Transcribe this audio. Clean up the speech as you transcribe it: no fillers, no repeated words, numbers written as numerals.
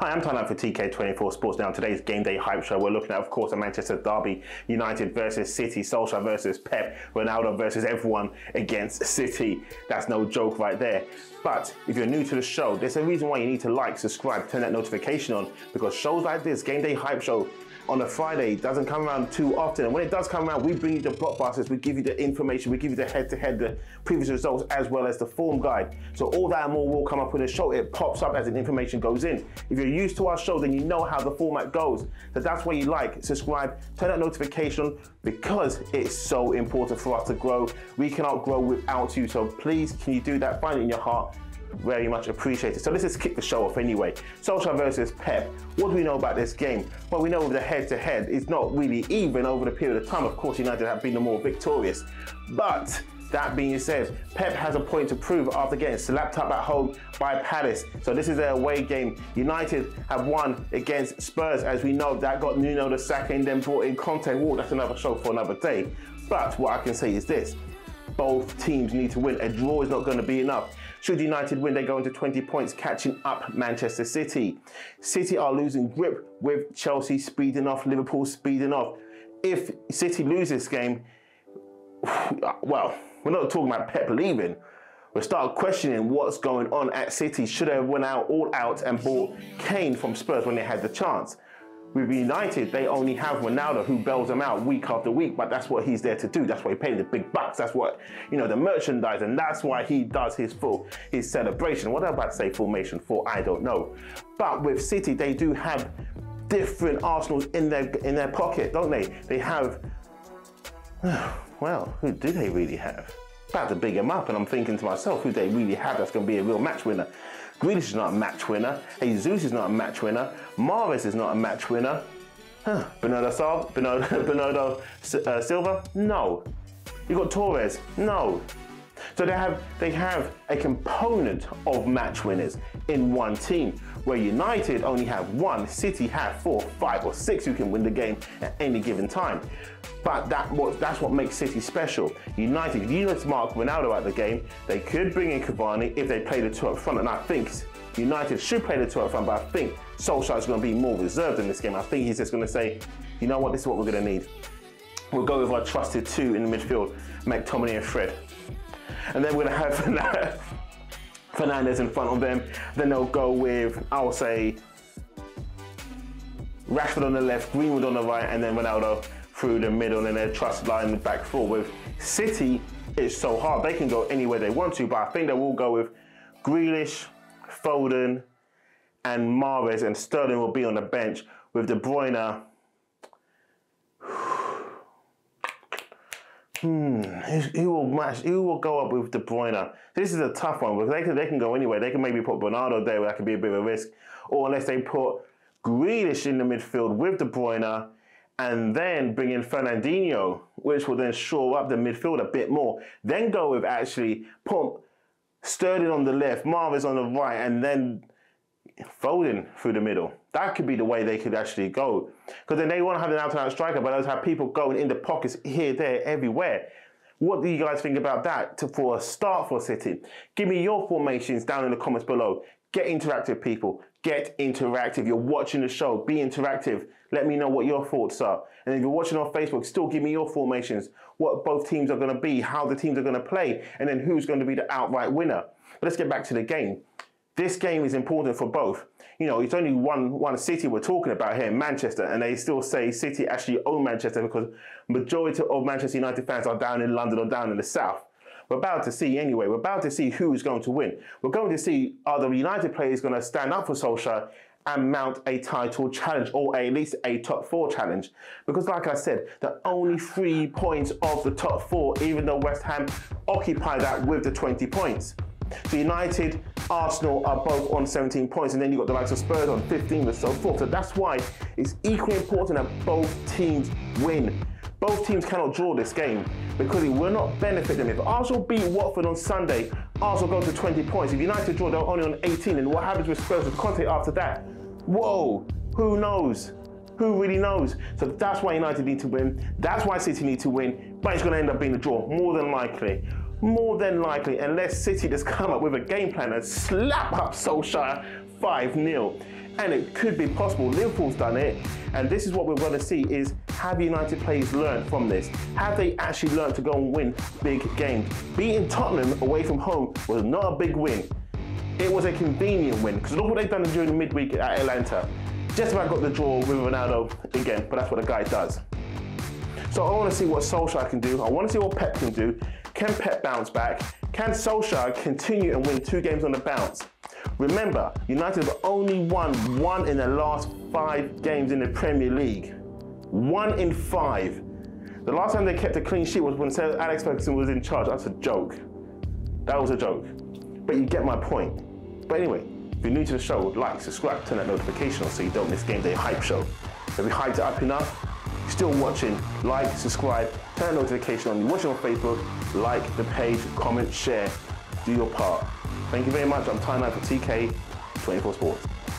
Hi, I'm Tyler for TK24 Sports. Now, on today's Game Day Hype Show, we're looking at, of course, a Manchester Derby, United versus City, Solskjaer versus Pep, Ronaldo versus everyone against City. That's no joke right there. But if you're new to the show, there's a reason why you need to like, subscribe, turn that notification on, because shows like this, Game Day Hype Show, on a Friday doesn't come around too often, and when it does come around, we bring you the blockbusters, we give you the information, we give you the head-to-head, the previous results, as well as the form guide. So all that and more will come up in the show. It pops up as the information goes in. If you're used to our show, then you know how the format goes. So that's why you like, subscribe, turn that notification on, because it's so important for us to grow. We cannot grow without you, so please, can you do that? Find it in your heart. Very much appreciated. So let's just kick the show off anyway. Solskjaer versus Pep. What do we know about this game? Well, we know the head-to-head is not really even over the period of time. Of course, United have been the more victorious. But that being said, Pep has a point to prove after getting slapped up at home by Palace. So this is their away game. United have won against Spurs. As we know, that got Nuno the sack and then brought in Conte. Well, that's another show for another day. But what I can say is this. Both teams need to win. A draw is not going to be enough. Should United win, they go into 20 points, catching up Manchester City. City are losing grip with Chelsea speeding off, Liverpool speeding off. If City lose this game, well, we're not talking about Pep leaving. We'll start questioning what's going on at City. Should they have went out all out and bought Kane from Spurs when they had the chance? With United, they only have Ronaldo, who bails them out week after week, but that's what he's there to do. That's why he paid the big bucks. That's what, you know, the merchandise, and that's why he does his celebration. What am I about to say formation for? I don't know. But with City, they do have different arsenals in their pocket, don't they? They have, well, who do they really have? About to big them up, and I'm thinking to myself, who they really have that's going to be a real match winner. Grealish is not a match winner. Jesus is not a match winner. Mahrez is not a match winner. Huh. Bernardo Silva? No. You got Torres? No. So they have a component of match winners in one team, where United only have one, City have four, five or six who can win the game at any given time. But that's what makes City special. United, if you let's mark Ronaldo out the game, they could bring in Cavani if they play the two up front, and I think United should play the two up front, but I think Solskjaer is going to be more reserved in this game. I think he's just going to say, you know what, this is what we're going to need. We'll go with our trusted two in the midfield, McTominay and Fred. And then we're going to have Fernandez in front of them. Then they'll go with, I'll say, Rashford on the left, Greenwood on the right, and then Ronaldo through the middle, and then their trust line back four. With City, it's so hard. They can go anywhere they want to, but I think they will go with Grealish, Foden, and Mahrez, and Sterling will be on the bench with De Bruyne. Who will go up with De Bruyne? This is a tough one, because they can go anywhere. They can maybe put Bernardo there, where that could be a bit of a risk. Or unless they put Grealish in the midfield with De Bruyne and then bring in Fernandinho, which will then shore up the midfield a bit more. Then go with actually put Sterling on the left, Mahrez on the right, and then Foden through the middle. That could be the way they could actually go, because then they want to have an out-and-out striker, but those have people going in the pockets here, there, everywhere. What do you guys think about that for a start for City? Give me your formations down in the comments below. Get interactive, people. Get interactive. You're watching the show. Be interactive. Let me know what your thoughts are. And if you're watching on Facebook, still give me your formations, what both teams are going to be, how the teams are going to play, and then who's going to be the outright winner. But let's get back to the game. This game is important for both. You know, it's only one City we're talking about here in Manchester, and they still say City actually own Manchester, because majority of Manchester United fans are down in London or down in the south. We're about to see anyway. We're about to see who is going to win. We're going to see, are the United players going to stand up for Solskjaer and mount a title challenge, or at least a top four challenge? Because like I said, the only 3 points of the top four, even though West Ham occupy that with the 20 points. So United, Arsenal are both on 17 points, and then you've got the likes of Spurs on 15 and so forth. So that's why it's equally important that both teams win. Both teams cannot draw this game, because it will not benefit them. If Arsenal beat Watford on Sunday, Arsenal go to 20 points. If United draw, they're only on 18. And what happens with Spurs with Conte after that? Whoa, who knows? Who really knows? So that's why United need to win. That's why City need to win. But it's going to end up being a draw, more than likely. More than likely, unless City just come up with a game plan and slap up Solskjaer 5-0. and it could be possible. Liverpool's done it, and this is what we're going to see is, have United players learned from this? Have they actually learned to go and win big games? Beating Tottenham away from home was not a big win. It was a convenient win, because look what they've done during the midweek at Atlanta. Just about got the draw with Ronaldo again, but that's what a guy does. So I want to see what Solskjaer can do. I want to see what Pep can do. Can Pep bounce back? Can Solskjaer continue and win 2 games on the bounce? Remember, United have only won 1 in the last 5 games in the Premier League. 1 in 5. The last time they kept a clean sheet was when Sir Alex Ferguson was in charge. That's a joke. That was a joke. But you get my point. But anyway, if you're new to the show, like, subscribe, turn that notification on so you don't miss Game Day Hype Show. Have we hyped it up enough? Still watching, like, subscribe, turn the notification on. You're watching on Facebook, like the page, comment, share, do your part. Thank you very much. I'm Tyler for TK24 Sports.